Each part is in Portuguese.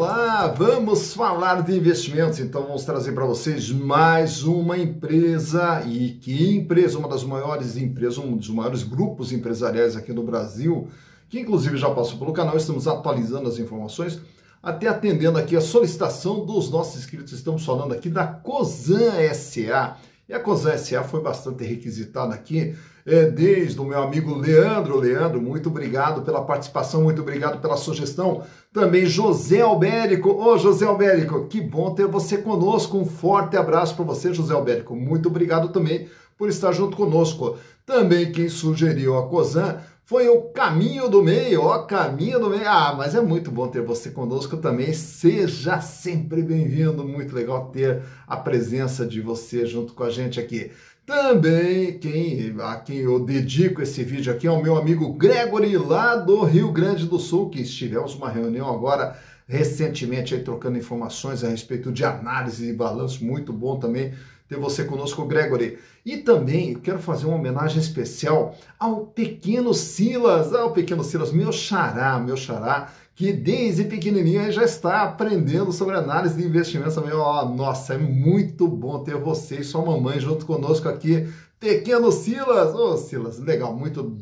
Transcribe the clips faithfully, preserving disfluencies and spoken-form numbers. Olá, vamos falar de investimentos, então vamos trazer para vocês mais uma empresa, e que empresa, uma das maiores empresas, um dos maiores grupos empresariais aqui no Brasil, que inclusive já passou pelo canal, estamos atualizando as informações, até atendendo aqui a solicitação dos nossos inscritos. Estamos falando aqui da COSAN S A, e a COSAN S A foi bastante requisitada aqui, é, desde o meu amigo Leandro. Leandro, muito obrigado pela participação, muito obrigado pela sugestão. Também José Albérico. Ô, José Albérico, que bom ter você conosco. Um forte abraço para você, José Albérico. Muito obrigado também por estar junto conosco. Também quem sugeriu a COSAN foi o Caminho do Meio. Ó, Caminho do Meio. Ah, mas é muito bom ter você conosco também. Seja sempre bem-vindo. Muito legal ter a presença de você junto com a gente aqui. Também quem, a quem eu dedico esse vídeo aqui é o meu amigo Gregory, lá do Rio Grande do Sul, que estivemos uma reunião agora recentemente aí, trocando informações a respeito de análise e balanço. Muito bom também ter você conosco, Gregory. E também quero fazer uma homenagem especial ao pequeno Silas, ao pequeno Silas, meu xará, meu xará, que desde pequenininho já está aprendendo sobre análise de investimentos também. Oh, nossa, é muito bom ter você e sua mamãe junto conosco aqui. Pequeno Silas, ô oh, Silas, legal, muito,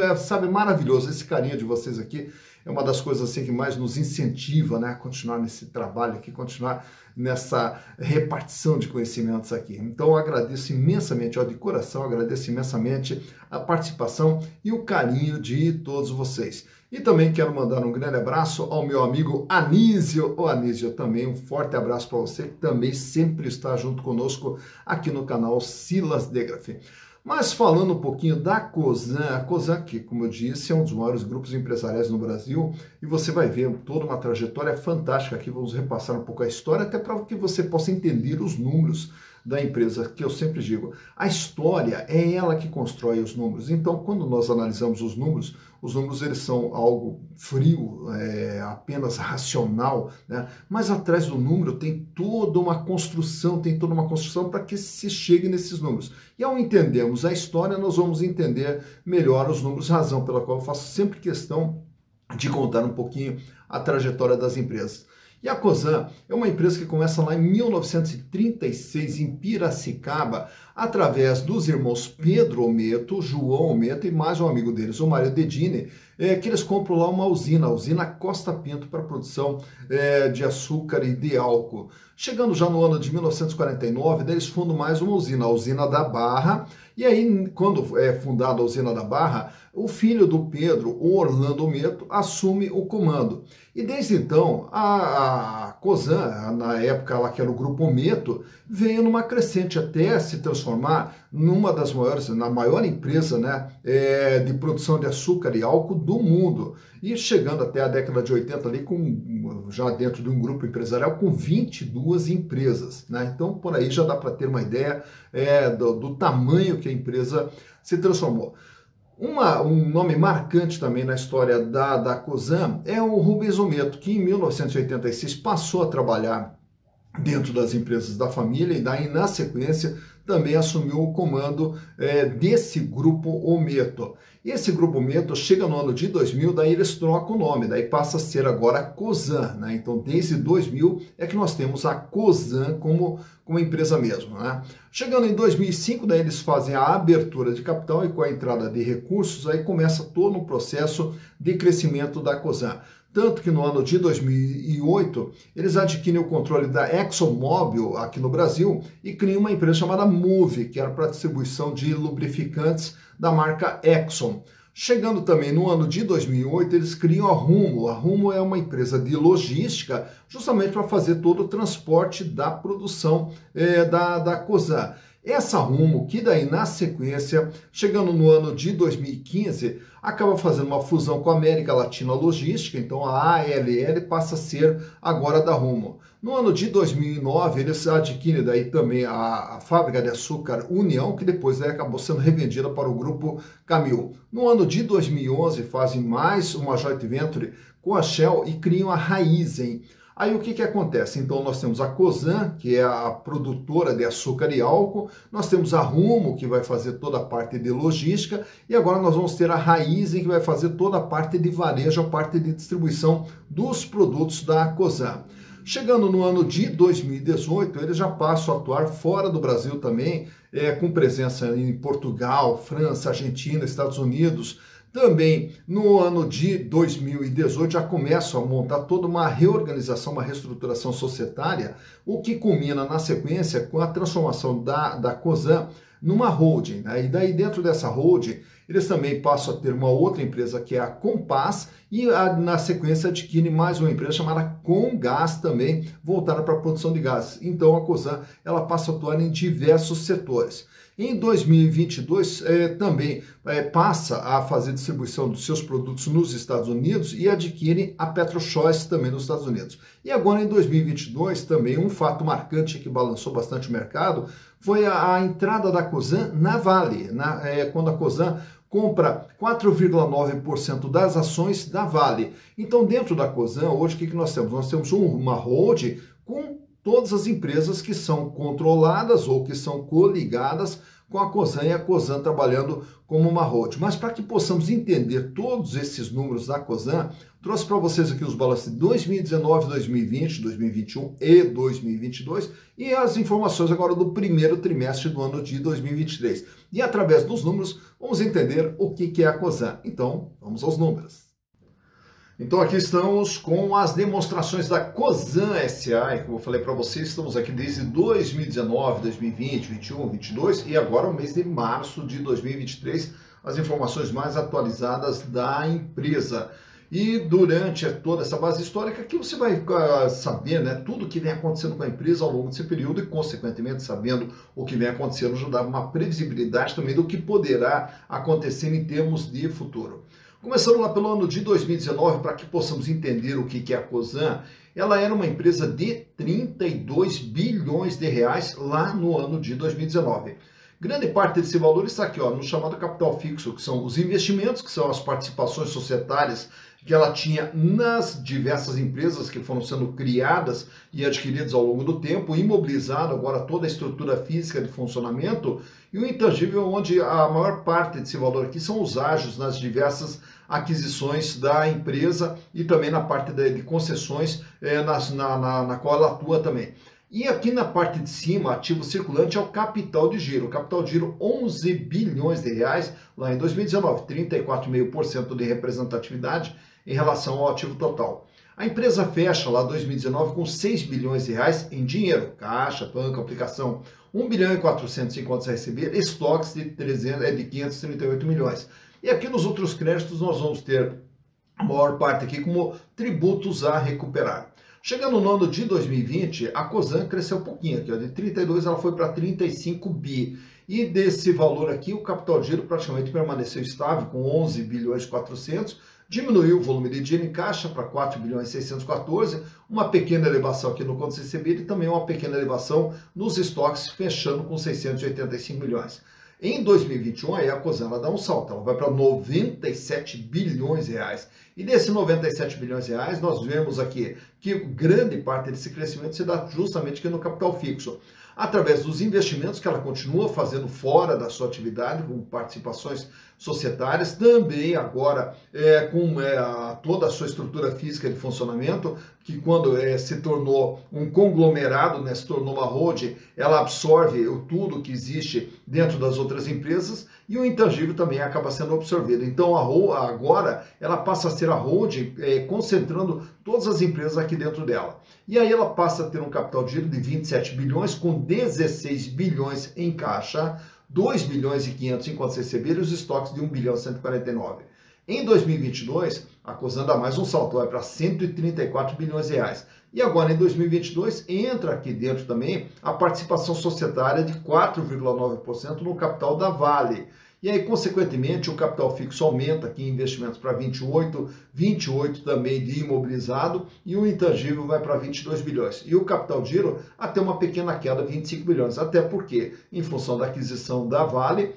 é, é, sabe, maravilhoso. Esse carinho de vocês aqui é uma das coisas assim que mais nos incentiva, né, a continuar nesse trabalho aqui, continuar nessa repartição de conhecimentos aqui. Então eu agradeço imensamente, ó, de coração, agradeço imensamente a participação e o carinho de todos vocês. E também quero mandar um grande abraço ao meu amigo Anísio. Ô, Anísio, também um forte abraço para você, que também sempre está junto conosco aqui no canal Silas Degrafe. Mas falando um pouquinho da COSAN, a COSAN, que, como eu disse, é um dos maiores grupos empresariais no Brasil, e você vai ver toda uma trajetória fantástica aqui. Vamos repassar um pouco a história, até para que você possa entender os números da empresa, que eu sempre digo, a história é ela que constrói os números. Então, quando nós analisamos os números, os números eles são algo frio, é, apenas racional, né? Mas atrás do número tem toda uma construção, tem toda uma construção para que se chegue nesses números. E ao entendermos a história, nós vamos entender melhor os números, razão pela qual eu faço sempre questão de contar um pouquinho a trajetória das empresas. E a COSAN é uma empresa que começa lá em mil novecentos e trinta e seis, em Piracicaba, através dos irmãos Pedro Ometto, João Ometto e mais um amigo deles, o Mario Dedine, é, que eles compram lá uma usina, a usina Costa Pinto, para produção é, de açúcar e de álcool. Chegando já no ano de mil novecentos e quarenta e nove, daí eles fundam mais uma usina, a usina da Barra. E aí, quando é fundada a usina da Barra, o filho do Pedro, o Orlando Ometto, assume o comando. E desde então, a, a COSAN, na época lá que era o Grupo Ometto, veio numa crescente até se transformar numa das maiores, na maior empresa, né, é, de produção de açúcar e álcool do mundo. E chegando até a década de oitenta, ali com, já dentro de um grupo empresarial com vinte e duas empresas, né? Então, por aí já dá para ter uma ideia é, do, do tamanho que a empresa se transformou. Uma, um nome marcante também na história da, da COSAN é o Rubens Ometto, que em mil novecentos e oitenta e seis passou a trabalhar dentro das empresas da família e daí, na sequência, também assumiu o comando é, desse Grupo Ometto. Esse Grupo Ometto chega no ano de dois mil, daí eles trocam o nome, daí passa a ser agora a COSAN, né? Então, desde dois mil é que nós temos a COSAN como, como empresa mesmo, né? Chegando em dois mil e cinco, daí eles fazem a abertura de capital e com a entrada de recursos, aí começa todo um processo de crescimento da COSAN. Tanto que no ano de dois mil e oito, eles adquirem o controle da ExxonMobil aqui no Brasil e criam uma empresa chamada Move, que era para distribuição de lubrificantes da marca Exxon. Chegando também no ano de dois mil e oito, eles criam a Rumo. A Rumo é uma empresa de logística justamente para fazer todo o transporte da produção é, da, da COSAN. Essa Rumo, que daí na sequência, chegando no ano de dois mil e quinze, acaba fazendo uma fusão com a América Latina Logística, então a A L L passa a ser agora da Rumo. No ano de dois mil e nove, eles adquirem daí também a, a fábrica de açúcar União, que depois daí acabou sendo revendida para o Grupo Camil. No ano de dois mil e onze, fazem mais uma joint venture com a Shell e criam a Raizen. Aí o que, que acontece? Então nós temos a COSAN, que é a produtora de açúcar e álcool, nós temos a Rumo, que vai fazer toda a parte de logística, e agora nós vamos ter a Raizen, que vai fazer toda a parte de varejo, a parte de distribuição dos produtos da COSAN. Chegando no ano de dois mil e dezoito, eles já passam a atuar fora do Brasil também, é, com presença em Portugal, França, Argentina, Estados Unidos. Também no ano de dois mil e dezoito já começam a montar toda uma reorganização, uma reestruturação societária, o que culmina na sequência com a transformação da, da COSAN numa holding, né? E daí dentro dessa holding eles também passam a ter uma outra empresa que é a Compass e a, na sequência adquire mais uma empresa chamada Comgás, também voltada para a produção de gás. Então a COSAN ela passa a atuar em diversos setores. Em dois mil e vinte e dois eh, também eh, passa a fazer distribuição dos seus produtos nos Estados Unidos e adquire a Petro Choice também nos Estados Unidos. E agora em dois mil e vinte e dois também um fato marcante que balançou bastante o mercado foi a, a entrada da COSAN na Vale, na, eh, quando a COSAN compra quatro vírgula nove por cento das ações da Vale. Então dentro da COSAN hoje o que, que nós temos? Nós temos um, uma holding com todas as empresas que são controladas ou que são coligadas com a COSAN e a COSAN trabalhando como uma holding. Mas para que possamos entender todos esses números da COSAN, trouxe para vocês aqui os balanços de dois mil e dezenove, dois mil e vinte, dois mil e vinte e um e dois mil e vinte e dois e as informações agora do primeiro trimestre do ano de dois mil e vinte e três. E através dos números, vamos entender o que é a COSAN. Então, vamos aos números. Então aqui estamos com as demonstrações da COSAN S A, e como eu falei para vocês, estamos aqui desde dois mil e dezenove, dois mil e vinte, vinte e um, vinte e dois e agora o mês de março de dois mil e vinte e três, as informações mais atualizadas da empresa. E durante toda essa base histórica que você vai saber, né, tudo o que vem acontecendo com a empresa ao longo desse período e, consequentemente, sabendo o que vem acontecendo, já dá uma previsibilidade também do que poderá acontecer em termos de futuro. Começando lá pelo ano de dois mil e dezenove, para que possamos entender o que é a COSAN, ela era uma empresa de trinta e dois bilhões de reais lá no ano de dois mil e dezenove. Grande parte desse valor está aqui, ó, no chamado capital fixo, que são os investimentos, que são as participações societárias que ela tinha nas diversas empresas que foram sendo criadas e adquiridas ao longo do tempo, imobilizado agora toda a estrutura física de funcionamento, e o intangível, onde a maior parte desse valor aqui são os ágios nas diversas aquisições da empresa e também na parte de concessões é, na, na, na qual ela atua também. E aqui na parte de cima, ativo circulante é o capital de giro. O capital de giro, onze bilhões de reais lá em dois mil e dezenove, trinta e quatro vírgula cinco por cento de representatividade em relação ao ativo total. A empresa fecha lá dois mil e dezenove com seis bilhões de reais em dinheiro, caixa, banco, aplicação, um bilhão e quatrocentos em contas a receber, estoques de, trezentos, é de quinhentos e trinta e oito milhões. E aqui nos outros créditos nós vamos ter a maior parte aqui como tributos a recuperar. Chegando no ano de dois mil e vinte, a COSAN cresceu um pouquinho aqui, ó, de trinta e dois ela foi para trinta e cinco bi. E desse valor aqui, o capital de giro praticamente permaneceu estável, com onze bilhões e quatrocentos, diminuiu o volume de dinheiro em caixa para quatro bilhões e seiscentos e quatorze, uma pequena elevação aqui no contas recebidas e também uma pequena elevação nos estoques, fechando com seiscentos e oitenta e cinco milhões. Em dois mil e vinte e um, aí a COSAN ela dá um salto, ela vai para noventa e sete bilhões de reais. E desse noventa e sete bilhões de reais, nós vemos aqui que grande parte desse crescimento se dá justamente aqui no capital fixo. Através dos investimentos que ela continua fazendo fora da sua atividade, com participações societárias, também agora é, com é, toda a sua estrutura física de funcionamento, que quando é, se tornou um conglomerado, né, se tornou uma holding, ela absorve o tudo que existe dentro das outras empresas, e o intangível também acaba sendo absorvido. Então a, agora ela passa a ser a holding, é, concentrando todas as empresas aqui dentro dela. E aí ela passa a ter um capital de giro de vinte e sete bilhões, com dezesseis bilhões em caixa, dois bilhões e quinhentos em contas recebidas e os estoques de um bilhão e cento e quarenta e nove. Em dois mil e vinte e dois, a COSAN dá mais um salto, vai para cento e trinta e quatro bilhões de reais. E agora, em dois mil e vinte e dois, entra aqui dentro também a participação societária de quatro vírgula nove por cento no capital da Vale. E aí, consequentemente, o capital fixo aumenta aqui em investimentos para vinte e oito, vinte e oito também de imobilizado, e o intangível vai para vinte e dois bilhões. E o capital de giro até uma pequena queda, vinte e cinco bilhões, até porque, em função da aquisição da Vale,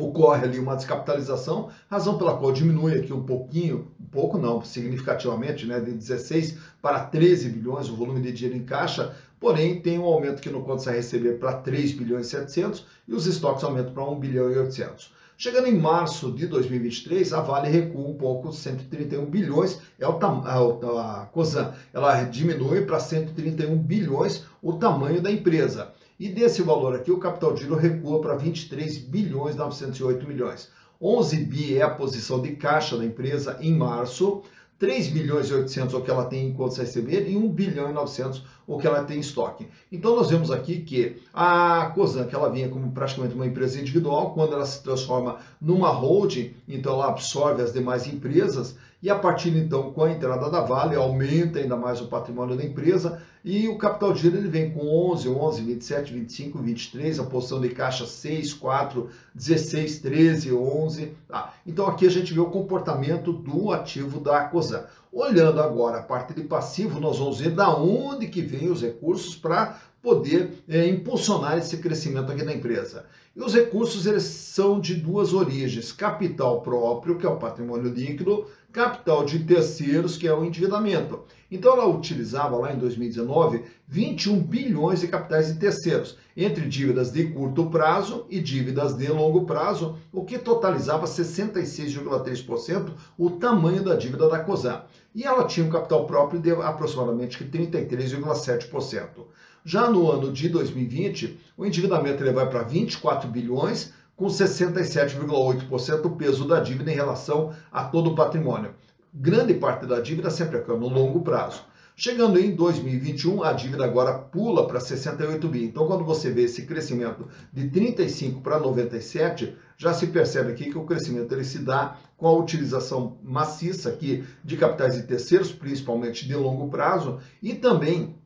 ocorre ali uma descapitalização, razão pela qual diminui aqui um pouquinho, um pouco não, significativamente, né, de dezesseis para treze bilhões o volume de dinheiro em caixa, porém tem um aumento que no contas a receber para três bilhões e setecentos e os estoques aumentam para um bilhão e oitocentos. Chegando em março de dois mil e vinte e três, a Vale recua um pouco, cento e trinta e um bilhões, é o a, a COSAN, ela diminui para cento e trinta e um bilhões o tamanho da empresa. E desse valor aqui, o capital de giro recua para vinte e três bilhões e novecentos e oito milhões. onze bi é a posição de caixa da empresa em março, três bilhões e oitocentos o que ela tem em contas a receber e um bilhão e novecentos o que ela tem em estoque. Então nós vemos aqui que a COSAN, que ela vinha como praticamente uma empresa individual, quando ela se transforma numa holding, então ela absorve as demais empresas e a partir então com a entrada da Vale aumenta ainda mais o patrimônio da empresa e o capital de giro ele vem com onze, onze, vinte e sete, vinte e cinco, vinte e três, a posição de caixa seis, quatro, dezesseis, treze, onze. Tá? Então aqui a gente vê o comportamento do ativo da COSAN. Olhando agora a parte de passivo, nós vamos ver da onde que vem os recursos para poder é, impulsionar esse crescimento aqui da empresa. E os recursos eles são de duas origens, capital próprio, que é o patrimônio líquido, capital de terceiros, que é o endividamento. Então ela utilizava lá em dois mil e dezenove vinte e um bilhões de capitais de terceiros, entre dívidas de curto prazo e dívidas de longo prazo, o que totalizava sessenta e seis vírgula três por cento o tamanho da dívida da COSAN. E ela tinha um capital próprio de aproximadamente trinta e três vírgula sete por cento. Já no ano de dois mil e vinte, o endividamento ele vai para vinte e quatro bilhões, com sessenta e sete vírgula oito por cento do peso da dívida em relação a todo o patrimônio. Grande parte da dívida sempre acaba no longo prazo. Chegando em dois mil e vinte e um, a dívida agora pula para sessenta e oito bi. Então, quando você vê esse crescimento de trinta e cinco para noventa e sete, já se percebe aqui que o crescimento ele se dá com a utilização maciça aqui de capitais de terceiros, principalmente de longo prazo, e também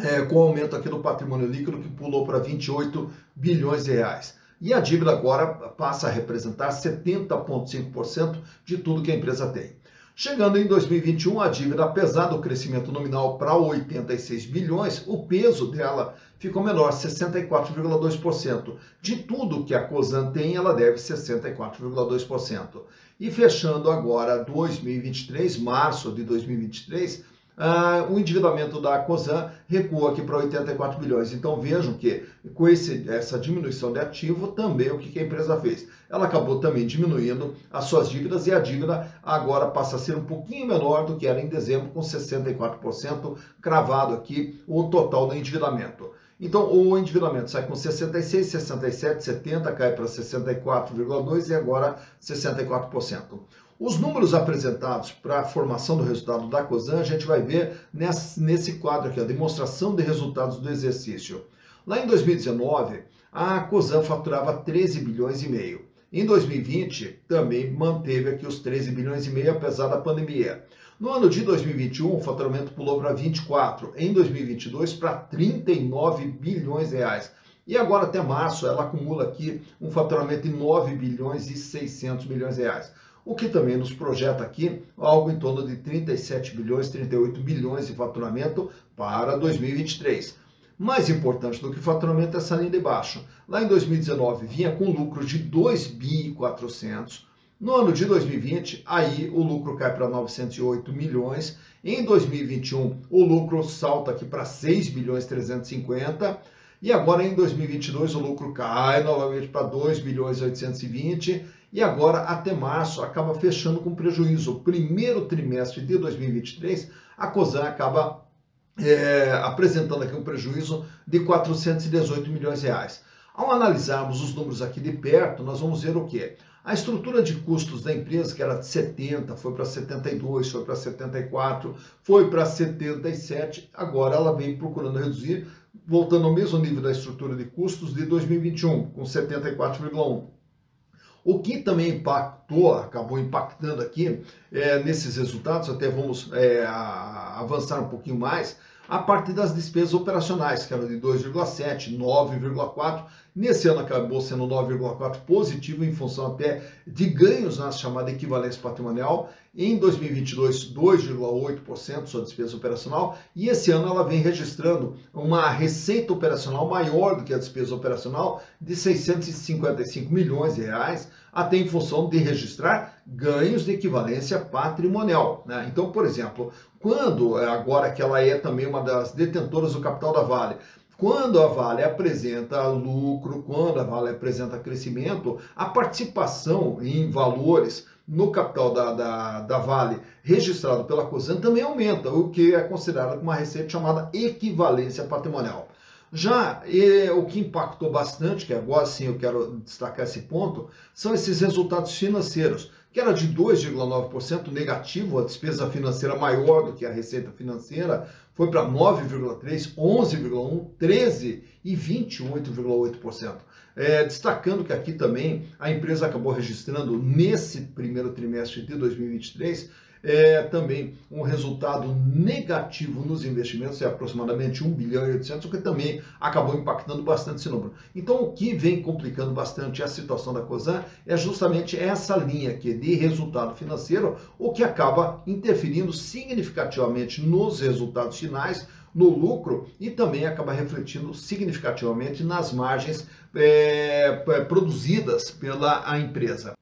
é, com o aumento aqui do patrimônio líquido que pulou para vinte e oito bilhões de reais. E a dívida agora passa a representar setenta vírgula cinco por cento de tudo que a empresa tem. Chegando em dois mil e vinte e um, a dívida, apesar do crescimento nominal para oitenta e seis bilhões, o peso dela ficou menor, sessenta e quatro vírgula dois por cento. De tudo que a COSAN tem, ela deve sessenta e quatro vírgula dois por cento. E fechando agora dois mil e vinte e três, março de dois mil e vinte e três, Uh, o endividamento da COSAN recua aqui para oitenta e quatro bilhões. Então vejam que com esse, essa diminuição de ativo, também o que, que a empresa fez? Ela acabou também diminuindo as suas dívidas e a dívida agora passa a ser um pouquinho menor do que era em dezembro, com sessenta e quatro por cento cravado aqui o total do endividamento. Então o endividamento sai com sessenta e seis, sessenta e sete, setenta, cai para sessenta e quatro vírgula dois por cento e agora sessenta e quatro por cento. Os números apresentados para a formação do resultado da COSAN, a gente vai ver nesse quadro aqui, a demonstração de resultados do exercício. Lá em dois mil e dezenove, a COSAN faturava treze bilhões e meio. Em dois mil e vinte, também manteve aqui os treze bilhões e meio, apesar da pandemia. No ano de dois mil e vinte e um, o faturamento pulou para vinte e quatro. Em dois mil e vinte e dois, para trinta e nove bilhões de reais. E agora, até março, ela acumula aqui um faturamento de nove bilhões e seiscentos milhões de reais. O que também nos projeta aqui algo em torno de trinta e sete bilhões, trinta e oito bilhões de faturamento para dois mil e vinte e três. Mais importante do que faturamento é essa linha de baixo. Lá em dois mil e dezenove vinha com lucro de dois bilhões e quatrocentos. No ano de dois mil e vinte, aí o lucro cai para novecentos e oito milhões. Em dois mil e vinte e um, o lucro salta aqui para seis bilhões e trezentos e cinquenta. E agora em dois mil e vinte e dois, o lucro cai novamente para dois bilhões e oitocentos e vinte. E agora, até março, acaba fechando com prejuízo. O primeiro trimestre de dois mil e vinte e três, a COSAN acaba é, apresentando aqui um prejuízo de quatrocentos e dezoito milhões de reais. Ao analisarmos os números aqui de perto, nós vamos ver o quê? A estrutura de custos da empresa, que era de setenta, foi para setenta e dois, foi para setenta e quatro, foi para setenta e sete, agora ela vem procurando reduzir, voltando ao mesmo nível da estrutura de custos de dois mil e vinte e um, com setenta e quatro vírgula um. O que também impactou, acabou impactando aqui é, nesses resultados, até vamos é, avançar um pouquinho mais, a parte das despesas operacionais, que era de dois vírgula sete, nove vírgula quatro, nesse ano acabou sendo nove vírgula quatro positivo em função até de ganhos na chamada equivalência patrimonial Em dois mil e vinte e dois, dois vírgula oito por cento sua despesa operacional, e esse ano ela vem registrando uma receita operacional maior do que a despesa operacional de seiscentos e cinquenta e cinco milhões de reais, até em função de registrar ganhos de equivalência patrimonial, né? Então, por exemplo, quando, agora que ela é também uma das detentoras do capital da Vale, quando a Vale apresenta lucro, quando a Vale apresenta crescimento, a participação em valores no capital da, da, da Vale registrado pela COSAN também aumenta, o que é considerado uma receita chamada equivalência patrimonial. Já eh, o que impactou bastante, que agora sim eu quero destacar esse ponto, são esses resultados financeiros, que era de dois vírgula nove por cento negativo, a despesa financeira maior do que a receita financeira, foi para nove vírgula três por cento, onze vírgula um por cento, treze por cento e vinte e oito vírgula oito por cento. É, destacando que aqui também a empresa acabou registrando nesse primeiro trimestre de dois mil e vinte e três é, também um resultado negativo nos investimentos, é aproximadamente um bilhão e oitocentos, o que também acabou impactando bastante esse número. Então o que vem complicando bastante a situação da COSAN é justamente essa linha aqui de resultado financeiro, o que acaba interferindo significativamente nos resultados finais, no lucro, e também acaba refletindo significativamente nas margens é, produzidas pela a empresa.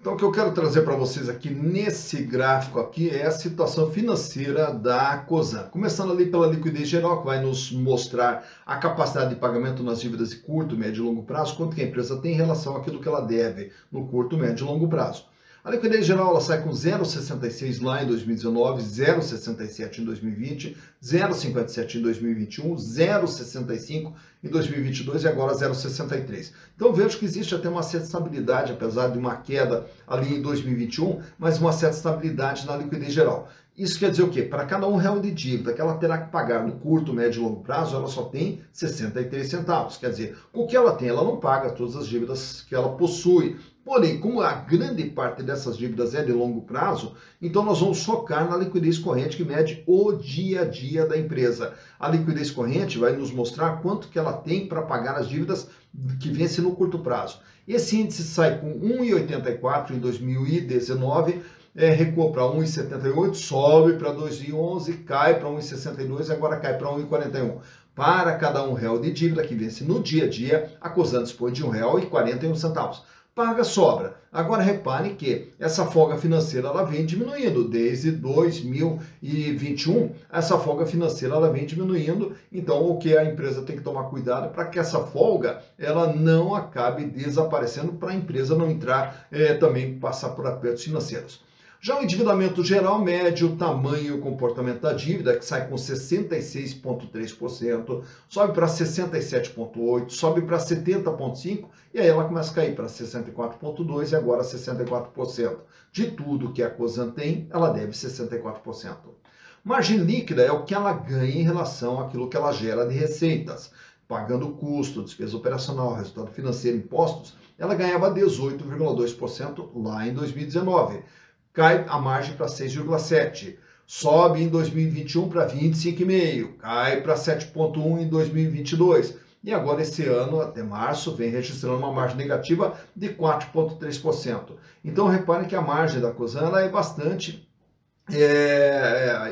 Então, o que eu quero trazer para vocês aqui nesse gráfico aqui é a situação financeira da COSAN. Começando ali pela liquidez geral, que vai nos mostrar a capacidade de pagamento nas dívidas de curto, médio e longo prazo, quanto que a empresa tem em relação àquilo que ela deve no curto, médio e longo prazo. A liquidez geral ela sai com zero vírgula sessenta e seis lá em dois mil e dezenove, zero vírgula sessenta e sete em dois mil e vinte, zero vírgula cinquenta e sete em dois mil e vinte e um, zero vírgula sessenta e cinco em dois mil e vinte e dois e agora zero vírgula sessenta e três. Então vejo que existe até uma certa estabilidade, apesar de uma queda ali em dois mil e vinte e um, mas uma certa estabilidade na liquidez geral. Isso quer dizer o quê? Para cada um real de dívida que ela terá que pagar no curto, médio e longo prazo, ela só tem sessenta e três centavos. Quer dizer, o que ela tem, ela não paga todas as dívidas que ela possui. Porém, como a grande parte dessas dívidas é de longo prazo, então nós vamos focar na liquidez corrente que mede o dia a dia da empresa. A liquidez corrente vai nos mostrar quanto que ela tem para pagar as dívidas que vence no curto prazo. Esse índice sai com um vírgula oitenta e quatro em dois mil e dezenove, é, recua para um vírgula setenta e oito, sobe para dois vírgula onze, cai para um vírgula sessenta e dois e agora cai para um vírgula quarenta e um. Para cada um real de dívida que vence no dia a dia, a COSAN dispõe de um real e quarenta e um centavos. Paga sobra. Agora repare que essa folga financeira ela vem diminuindo desde dois mil e vinte e um, essa folga financeira ela vem diminuindo, então o que a empresa tem que tomar cuidado para que essa folga ela não acabe desaparecendo, para a empresa não entrar é, também passar por apertos financeiros. Já o endividamento geral mede o tamanho e o comportamento da dívida, que sai com sessenta e seis vírgula três por cento, sobe para sessenta e sete vírgula oito por cento, sobe para setenta vírgula cinco por cento, e aí ela começa a cair para sessenta e quatro vírgula dois por cento e agora sessenta e quatro por cento. De tudo que a COSAN tem, ela deve sessenta e quatro por cento. Margem líquida é o que ela ganha em relação àquilo que ela gera de receitas. Pagando custo, despesa operacional, resultado financeiro, impostos, ela ganhava dezoito vírgula dois por cento lá em dois mil e dezenove. Cai a margem para seis vírgula sete por cento, sobe em dois mil e vinte e um para vinte e cinco vírgula cinco por cento, cai para sete vírgula um por cento em dois mil e vinte e dois. E agora esse ano, até março, vem registrando uma margem negativa de quatro vírgula três por cento. Então reparem que a margem da COSAN ela é bastante É,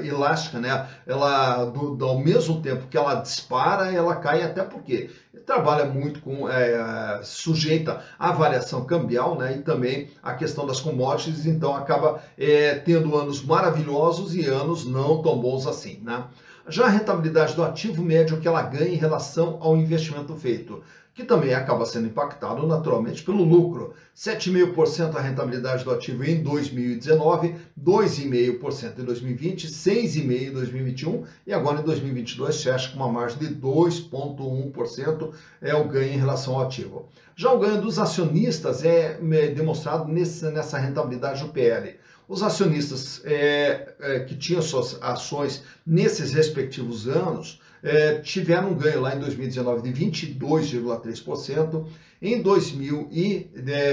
é, elástica, né? Ela, do, do, ao mesmo tempo que ela dispara, ela cai, até porque trabalha muito com, é, sujeita à variação cambial, né? E também a questão das commodities, então acaba é, tendo anos maravilhosos e anos não tão bons assim, né? Já a rentabilidade do ativo médio que ela ganha em relação ao investimento feito, que também acaba sendo impactado naturalmente pelo lucro. sete vírgula cinco por cento a rentabilidade do ativo em dois mil e dezenove, dois vírgula cinco por cento em dois mil e vinte, seis vírgula cinco por cento em dois mil e vinte e um e agora em dois mil e vinte e dois fecha com uma margem de dois vírgula um por cento é o ganho em relação ao ativo. Já o ganho dos acionistas é demonstrado nessa rentabilidade do P L. Os acionistas é, é, que tinham suas ações nesses respectivos anos É, tiveram um ganho lá em dois mil e dezenove de vinte e dois vírgula três por cento, em dois mil e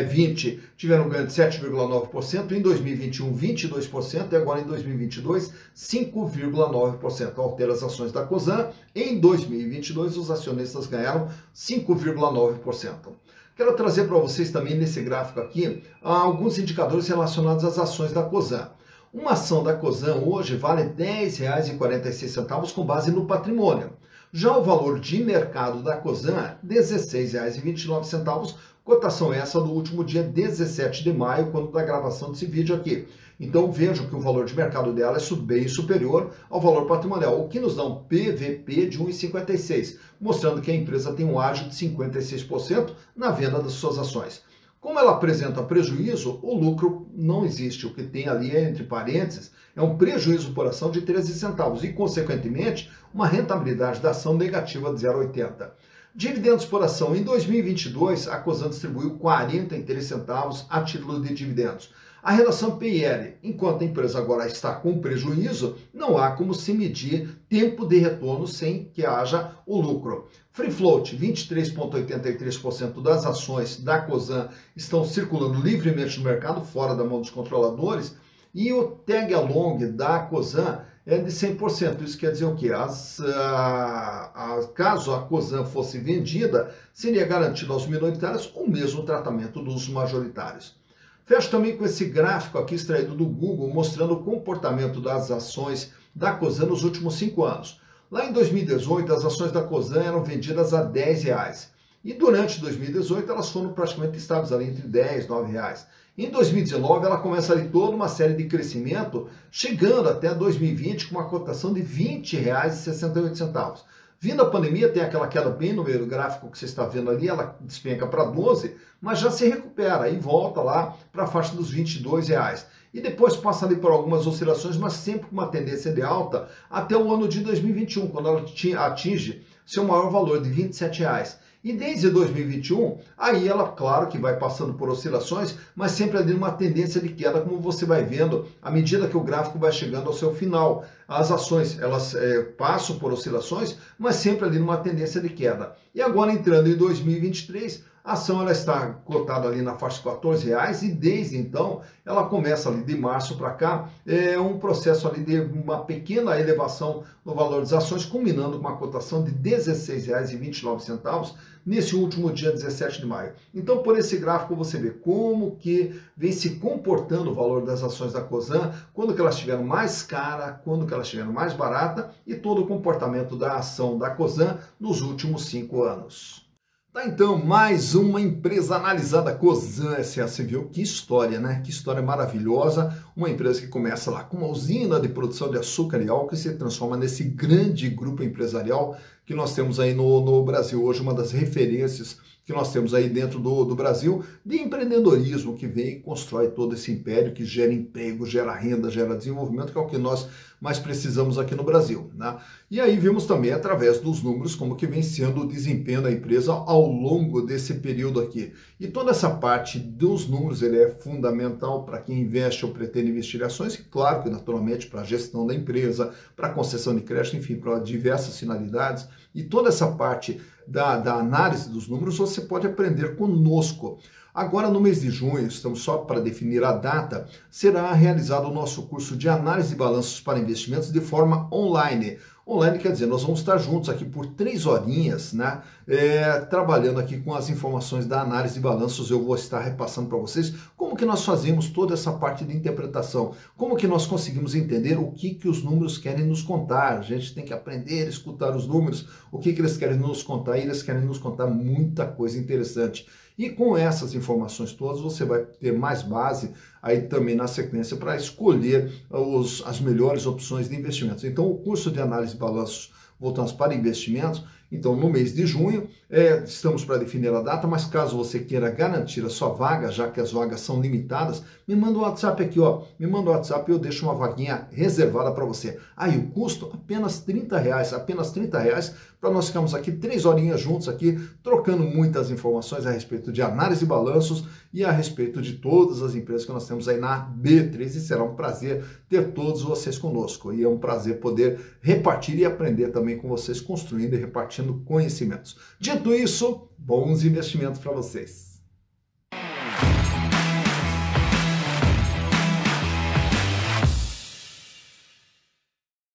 vinte tiveram um ganho de sete vírgula nove por cento, em dois mil e vinte e um vinte e dois por cento e agora em dois mil e vinte e dois cinco vírgula nove por cento. Altera as ações da COSAN, em dois mil e vinte e dois os acionistas ganharam cinco vírgula nove por cento. Quero trazer para vocês também nesse gráfico aqui alguns indicadores relacionados às ações da COSAN. Uma ação da COSAN hoje vale dez reais e quarenta e seis centavos com base no patrimônio. Já o valor de mercado da COSAN é dezesseis reais e vinte e nove centavos, cotação essa do último dia dezessete de maio, quando da gravação desse vídeo aqui. Então vejo que o valor de mercado dela é bem superior ao valor patrimonial, o que nos dá um P V P de um real e cinquenta e seis centavos, mostrando que a empresa tem um ágio de cinquenta e seis por cento na venda das suas ações. Como ela apresenta prejuízo, o lucro não existe. O que tem ali, entre parênteses, é um prejuízo por ação de treze centavos e, consequentemente, uma rentabilidade da ação negativa de zero vírgula oitenta. Dividendos por ação. Em dois mil e vinte e dois, a COSAN distribuiu quarenta e três centavos a título de dividendos. A relação P e L, enquanto a empresa agora está com prejuízo, não há como se medir tempo de retorno sem que haja o lucro. Free float, vinte e três vírgula oitenta e três por cento das ações da COSAN estão circulando livremente no mercado, fora da mão dos controladores, e o tag along da COSAN é de cem por cento. Isso quer dizer o quê? As, a, a, caso a COSAN fosse vendida, seria garantido aos minoritários o mesmo tratamento dos majoritários. Fecho também com esse gráfico aqui extraído do Google, mostrando o comportamento das ações da COSAN nos últimos cinco anos. Lá em dois mil e dezoito, as ações da COSAN eram vendidas a dez reais. E durante dois mil e dezoito, elas foram praticamente estáveis ali entre dez e nove reais. Em dois mil e dezenove, ela começa ali toda uma série de crescimento, chegando até dois mil e vinte com uma cotação de vinte reais e sessenta e oito centavos. Vindo a pandemia, tem aquela queda bem no meio do gráfico que você está vendo ali, ela despenca para doze, mas já se recupera e volta lá para a faixa dos vinte e dois reais. E depois passa ali por algumas oscilações, mas sempre com uma tendência de alta até o ano de dois mil e vinte e um, quando ela atinge seu maior valor de vinte e sete reais. E desde dois mil e vinte e um, aí ela, claro que vai passando por oscilações, mas sempre ali numa tendência de queda, como você vai vendo à medida que o gráfico vai chegando ao seu final. As ações, elas é, passam por oscilações, mas sempre ali numa tendência de queda. E agora, entrando em dois mil e vinte e três, a ação ela está cotada ali na faixa de quatorze reais e desde então ela começa ali de março para cá é um processo ali de uma pequena elevação no valor das ações, culminando com uma cotação de dezesseis reais e vinte e nove centavos nesse último dia dezessete de maio. Então por esse gráfico você vê como que vem se comportando o valor das ações da COSAN, quando que elas estiveram mais cara, quando que elas estiveram mais barata e todo o comportamento da ação da COSAN nos últimos cinco anos. Tá, então, mais uma empresa analisada, COSAN S A. Você viu que história, né? Que história maravilhosa. Uma empresa que começa lá com uma usina de produção de açúcar e álcool e se transforma nesse grande grupo empresarial que nós temos aí no, no Brasil hoje, uma das referências que nós temos aí dentro do, do Brasil, de empreendedorismo, que vem e constrói todo esse império, que gera emprego, gera renda, gera desenvolvimento, que é o que nós mais precisamos aqui no Brasil, né? E aí vimos também, através dos números, como que vem sendo o desempenho da empresa ao longo desse período aqui. E toda essa parte dos números, ele é fundamental para quem investe ou pretende investir em ações, e claro que, naturalmente, para a gestão da empresa, para a concessão de crédito, enfim, para diversas finalidades. E toda essa parte da, da análise dos números você pode aprender conosco. Agora, no mês de junho, estamos só para definir a data, será realizado o nosso curso de análise de balanços para investimentos de forma online. Online quer dizer, nós vamos estar juntos aqui por três horinhas, né? É, trabalhando aqui com as informações da análise de balanços, eu vou estar repassando para vocês como que nós fazemos toda essa parte de interpretação, como que nós conseguimos entender o que que os números querem nos contar. A gente tem que aprender a escutar os números, o que que eles querem nos contar, e eles querem nos contar muita coisa interessante. E com essas informações todas, você vai ter mais base aí também na sequência para escolher os, as melhores opções de investimentos. Então, o curso de análise de balanços voltados para investimentos, então no mês de junho, é, estamos para definir a data, mas caso você queira garantir a sua vaga, já que as vagas são limitadas, me manda o WhatsApp aqui, ó, me manda o WhatsApp e eu deixo uma vaguinha reservada para você. Aí o custo, apenas trinta reais, apenas trinta reais, para nós ficarmos aqui três horinhas juntos aqui, trocando muitas informações a respeito de análise de balanços e a respeito de todas as empresas que nós temos aí na B três, e será um prazer ter todos vocês conosco, e é um prazer poder repartir e aprender também com vocês, construindo e repartindo conhecimentos. Dito isso, bons investimentos para vocês.